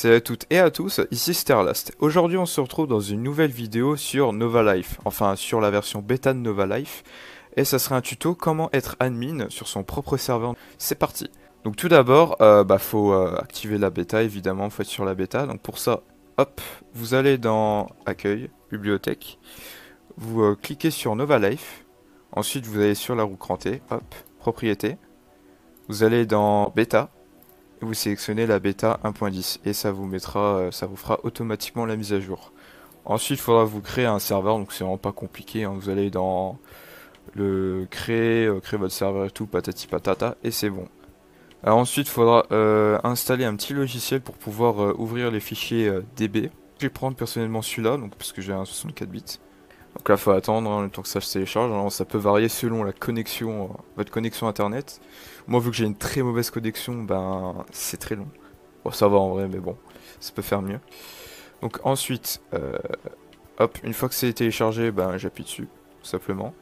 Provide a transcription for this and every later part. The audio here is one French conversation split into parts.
Salut à toutes et à tous, ici Ster Last. Aujourd'hui on se retrouve dans une nouvelle vidéo sur Nova Life, enfin sur la version bêta de Nova Life, et ça sera un tuto comment être admin sur son propre serveur. C'est parti. Donc tout d'abord, faut activer la bêta, évidemment, faut être sur la bêta. Donc pour ça, hop, vous allez dans Accueil, Bibliothèque, vous cliquez sur Nova Life, ensuite vous allez sur la roue crantée, hop, Propriétés, vous allez dans Bêta, vous sélectionnez la bêta 1.10 et ça vous mettra, ça vous fera automatiquement la mise à jour. Ensuite, il faudra vous créer un serveur, donc c'est vraiment pas compliqué, hein. Vous allez dans le créer votre serveur et tout, patati patata, et c'est bon. Alors ensuite, il faudra installer un petit logiciel pour pouvoir ouvrir les fichiers DB. Je vais prendre personnellement celui-là, donc parce que j'ai un 64 bits. Donc là, faut attendre, hein, le temps que ça se télécharge. Alors, ça peut varier selon la connexion, votre connexion internet. Moi, vu que j'ai une très mauvaise connexion, ben c'est très long. Bon, ça va en vrai, mais bon, ça peut faire mieux. Donc ensuite, hop, une fois que c'est téléchargé, ben j'appuie dessus, tout simplement.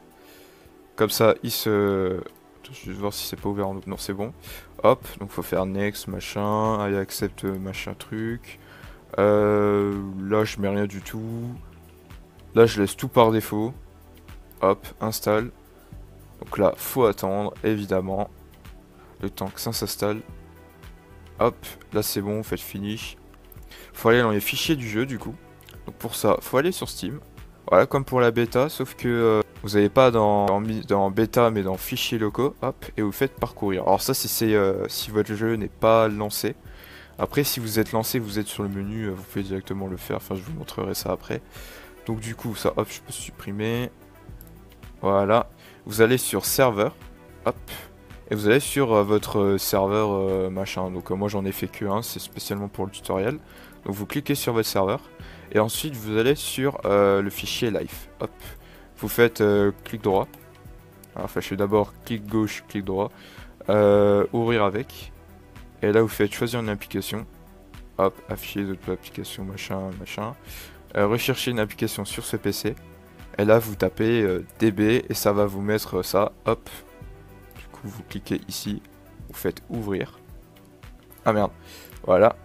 Comme ça, il se... Attends, je vais juste voir si c'est pas ouvert en autre. Non, c'est bon. Hop, donc faut faire next, machin, allez, accepte, machin, truc. Là, je mets rien du tout. Là je laisse tout par défaut, hop, installe, donc là faut attendre évidemment, le temps que ça s'installe, hop, là c'est bon, faites finish, faut aller dans les fichiers du jeu du coup, donc pour ça faut aller sur Steam, voilà comme pour la bêta, sauf que vous n'allez pas dans bêta mais dans fichiers locaux, hop, et vous faites parcourir, alors ça c'est si votre jeu n'est pas lancé. Après si vous êtes lancé, vous êtes sur le menu, vous pouvez directement le faire, enfin je vous montrerai ça après. Donc du coup ça hop je peux supprimer. Voilà. Vous allez sur serveur. Hop. Et vous allez sur votre serveur machin. Donc moi j'en ai fait que un, c'est spécialement pour le tutoriel. Donc vous cliquez sur votre serveur. Et ensuite vous allez sur le fichier live. Hop. Vous faites clic droit. Enfin je fais d'abord clic gauche, clic droit. Ouvrir avec. Et là vous faites choisir une application. Hop, afficher d'autres applications, machin, machin. Recherchez une application sur ce PC et là vous tapez DB et ça va vous mettre ça, hop, du coup vous cliquez ici, vous faites ouvrir, ah merde, voilà,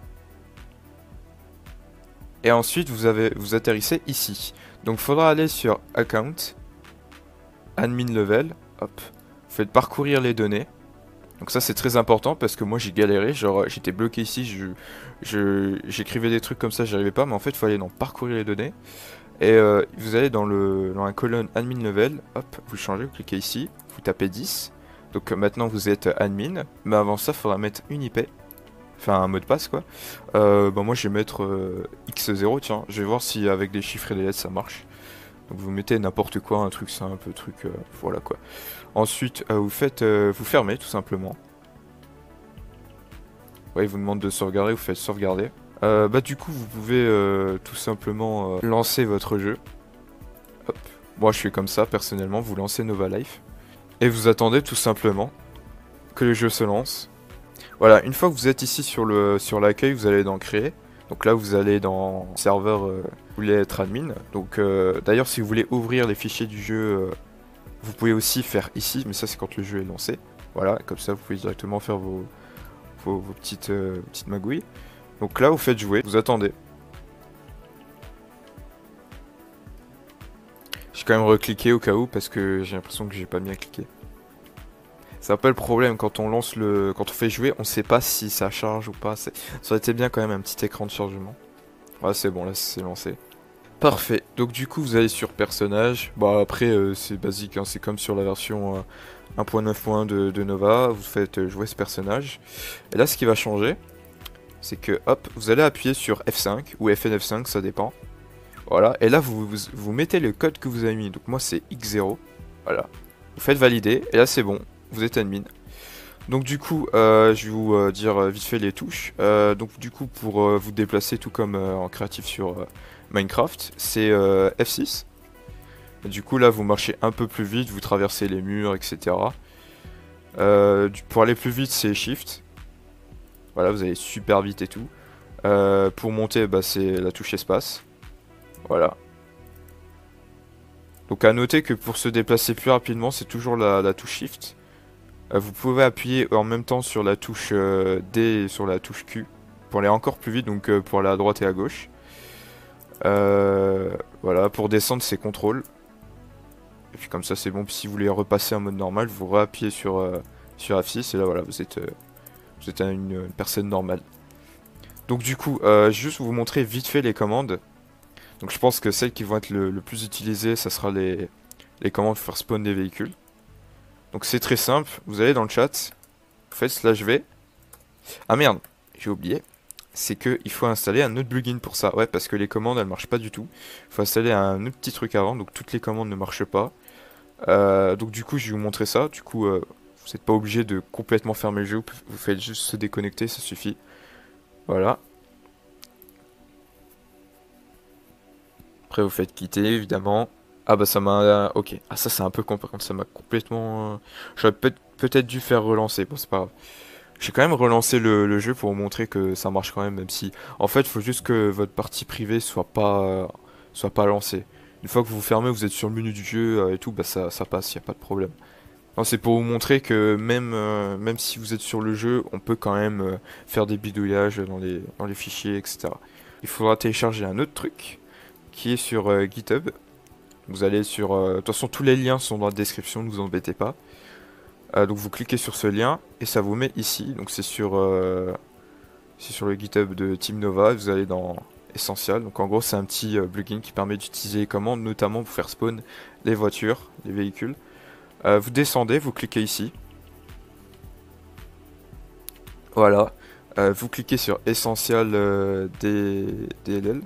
et ensuite vous atterrissez ici, donc faudra aller sur account, admin level, hop, vous faites parcourir les données. Donc ça c'est très important parce que moi j'ai galéré, genre j'étais bloqué ici, j'écrivais des trucs comme ça, j'arrivais pas, mais en fait il fallait parcourir les données. Et vous allez dans la colonne admin level, hop, vous changez, vous cliquez ici, vous tapez 10. Donc maintenant vous êtes admin, mais avant ça il faudra mettre une IP, enfin un mot de passe quoi. Moi je vais mettre X0, tiens, je vais voir si avec des chiffres et des lettres ça marche. Donc vous mettez n'importe quoi, un truc simple, un truc, voilà quoi. Ensuite, vous fermez tout simplement. Ouais, il vous demande de sauvegarder, vous faites sauvegarder. Du coup, vous pouvez tout simplement lancer votre jeu. Hop. Moi, je fais comme ça, personnellement, vous lancez Nova Life. Et vous attendez tout simplement que le jeu se lance. Voilà, une fois que vous êtes ici sur l'accueil, vous allez dans Créer. Donc là vous allez dans serveur, vous voulez être admin, donc d'ailleurs si vous voulez ouvrir les fichiers du jeu, vous pouvez aussi faire ici, mais ça c'est quand le jeu est lancé, voilà, comme ça vous pouvez directement faire vos petites magouilles. Donc là vous faites jouer, vous attendez. J'ai quand même recliqué au cas où parce que j'ai l'impression que j'ai pas bien cliqué. C'est un peu le problème quand on lance quand on fait jouer, on sait pas si ça charge ou pas. Ça aurait été bien quand même un petit écran de chargement. Ouais, c'est bon, là c'est lancé. Parfait. Donc du coup vous allez sur personnage. Bah après c'est basique, hein. C'est comme sur la version 1.9.1 de Nova. Vous faites jouer ce personnage. Et là ce qui va changer, c'est que hop, vous allez appuyer sur F5 ou FN F5, ça dépend. Voilà. Et là vous mettez le code que vous avez mis. Donc moi c'est X0. Voilà. Vous faites valider. Et là c'est bon. Vous êtes admin. Donc du coup je vais vous dire vite fait les touches. Donc du coup pour vous déplacer tout comme en créatif sur Minecraft, c'est F6. Et du coup là vous marchez un peu plus vite, vous traversez les murs, etc. Pour aller plus vite c'est Shift. Voilà, vous allez super vite et tout. Pour monter c'est la touche espace. Voilà. Donc à noter que pour se déplacer plus rapidement c'est toujours la touche Shift. Vous pouvez appuyer en même temps sur la touche D et sur la touche Q pour aller encore plus vite, donc pour aller à droite et à gauche. Voilà, pour descendre c'est contrôle. Et puis comme ça c'est bon, puis si vous voulez repasser en mode normal, vous réappuyez sur, sur F6 et là voilà, vous êtes une personne normale. Donc du coup, juste vous montrer vite fait les commandes. Donc je pense que celles qui vont être le plus utilisées, ça sera les commandes pour faire spawn des véhicules. Donc c'est très simple, vous allez dans le chat, vous faites slash v. Ah merde, j'ai oublié. C'est qu'il faut installer un autre plugin pour ça. Ouais, parce que les commandes elles marchent pas du tout. Il faut installer un autre petit truc avant, donc toutes les commandes ne marchent pas. Donc du coup je vais vous montrer ça. Du coup vous n'êtes pas obligé de complètement fermer le jeu. Vous faites juste se déconnecter, ça suffit. Voilà. Après vous faites quitter évidemment. Ah bah ça m'a... Ok. Ah ça c'est un peu con par contre, ça m'a complètement... J'aurais peut-être dû faire relancer. Bon c'est pas grave. J'ai quand même relancé le jeu pour vous montrer que ça marche quand même, même si... En fait, il faut juste que votre partie privée soit pas lancée. Une fois que vous fermez, vous êtes sur le menu du jeu et tout, bah ça passe, il n'y a pas de problème. C'est pour vous montrer que même si vous êtes sur le jeu, on peut quand même faire des bidouillages dans les fichiers, etc. Il faudra télécharger un autre truc qui est sur GitHub. Vous allez sur... De toute façon, tous les liens sont dans la description, ne vous embêtez pas. Donc vous cliquez sur ce lien et ça vous met ici, donc c'est sur le GitHub de Team Nova, vous allez dans Essential, donc en gros c'est un petit plugin qui permet d'utiliser les commandes, notamment pour faire spawn les voitures, les véhicules. Vous descendez, vous cliquez ici, voilà, vous cliquez sur Essential DLL,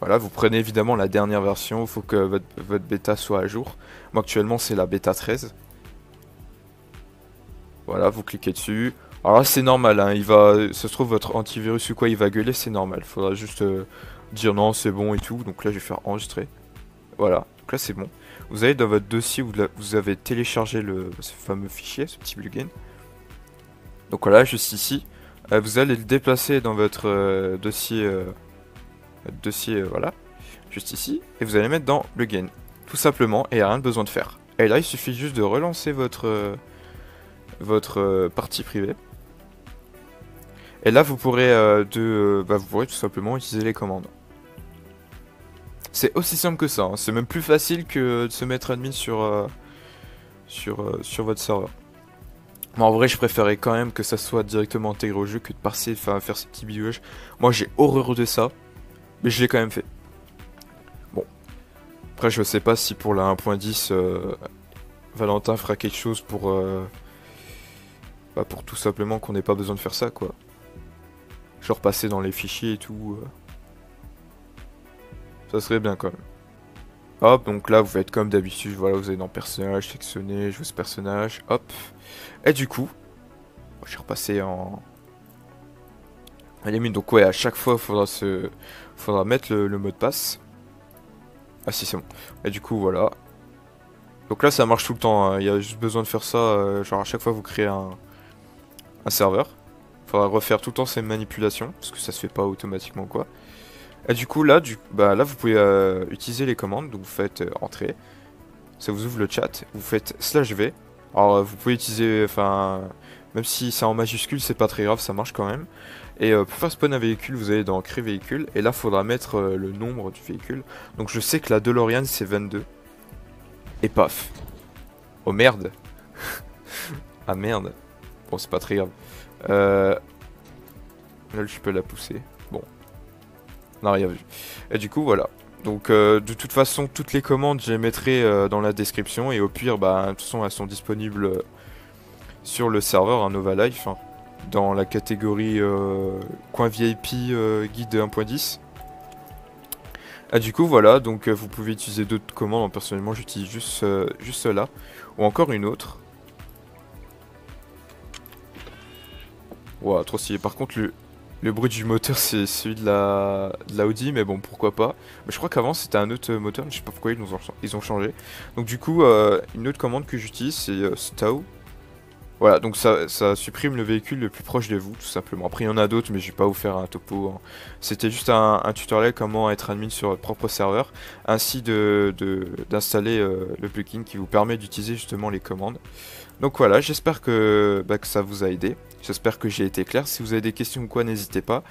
voilà, vous prenez évidemment la dernière version, il faut que votre bêta soit à jour, moi actuellement c'est la bêta 13. Voilà, vous cliquez dessus. Alors là, c'est normal, hein, il va... Ça se trouve, votre antivirus ou quoi, il va gueuler, c'est normal. Faudra juste dire non, c'est bon et tout. Donc là, je vais faire enregistrer. Voilà, donc là, c'est bon. Vous allez dans votre dossier où vous avez téléchargé ce fameux fichier, ce petit plugin. Donc voilà, juste ici. Vous allez le déplacer dans votre dossier. Voilà. Juste ici. Et vous allez mettre dans plugin. Tout simplement, et il n'y a rien de besoin de faire. Et là, il suffit juste de relancer votre partie privée et là vous pourrez vous pourrez tout simplement utiliser les commandes. C'est aussi simple que ça, hein. C'est même plus facile que de se mettre admin sur votre serveur. Mais en vrai je préférais quand même que ça soit directement intégré au jeu que de passer, enfin faire ces petits bidouillages. Moi j'ai horreur de ça, mais je l'ai quand même fait. Bon après je sais pas si pour la 1.10 Valentin fera quelque chose pour tout simplement qu'on n'ait pas besoin de faire ça quoi. Genre passer dans les fichiers et tout. Ça serait bien quand même. Hop, donc là vous faites comme d'habitude, voilà, vous allez dans personnage, sectionner, jouer ce personnage, hop. Et du coup, je suis repassé en... à la limite, donc ouais, à chaque fois faudra mettre le mot de passe. Ah si c'est bon. Et du coup voilà. Donc là ça marche tout le temps, il y a juste besoin de faire ça, genre à chaque fois vous créez un serveur. Faudra refaire tout le temps ces manipulations, parce que ça se fait pas automatiquement quoi. Et du coup là, là vous pouvez utiliser les commandes, donc vous faites entrer, ça vous ouvre le chat, vous faites slash v. Alors vous pouvez utiliser, enfin, même si c'est en majuscule c'est pas très grave, ça marche quand même. Et pour faire spawn un véhicule, vous allez dans créer véhicule, et là faudra mettre le nombre du véhicule. Donc je sais que la DeLorean c'est 22. Et paf. Oh merde. Ah merde. Bon c'est pas très grave. Là je peux la pousser. Bon. Non rien vu. Et du coup voilà. Donc de toute façon toutes les commandes je les mettrai dans la description. Et au pire bah de toute façon elles sont disponibles sur le serveur hein, Nova Life. Hein, dans la catégorie coin VIP guide 1.10. Ah du coup voilà, donc vous pouvez utiliser d'autres commandes, personnellement j'utilise juste cela, ou encore une autre. Ouah, trop stylé, par contre le bruit du moteur c'est celui de la Audi, mais bon pourquoi pas. Mais je crois qu'avant c'était un autre moteur, je sais pas pourquoi ils ont changé. Donc du coup, une autre commande que j'utilise c'est Stow. Voilà, donc ça supprime le véhicule le plus proche de vous, tout simplement. Après, il y en a d'autres, mais je vais pas vous faire un topo. Hein. C'était juste un tutoriel comment être admin sur votre propre serveur, ainsi d'installer le plugin qui vous permet d'utiliser justement les commandes. Donc voilà, j'espère que ça vous a aidé. J'espère que j'ai été clair. Si vous avez des questions ou quoi, n'hésitez pas.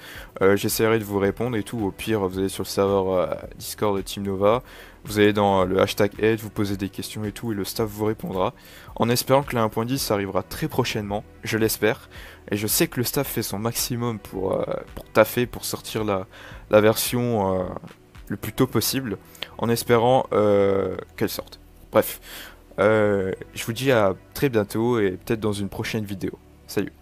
J'essaierai de vous répondre et tout. Au pire, vous allez sur le serveur Discord de Team Nova. Vous allez dans le hashtag aide, vous posez des questions et tout, et le staff vous répondra. En espérant que la 1.10 arrivera très prochainement, je l'espère. Et je sais que le staff fait son maximum pour taffer, pour sortir la version le plus tôt possible. En espérant qu'elle sorte. Bref, je vous dis à très bientôt et peut-être dans une prochaine vidéo. Salut.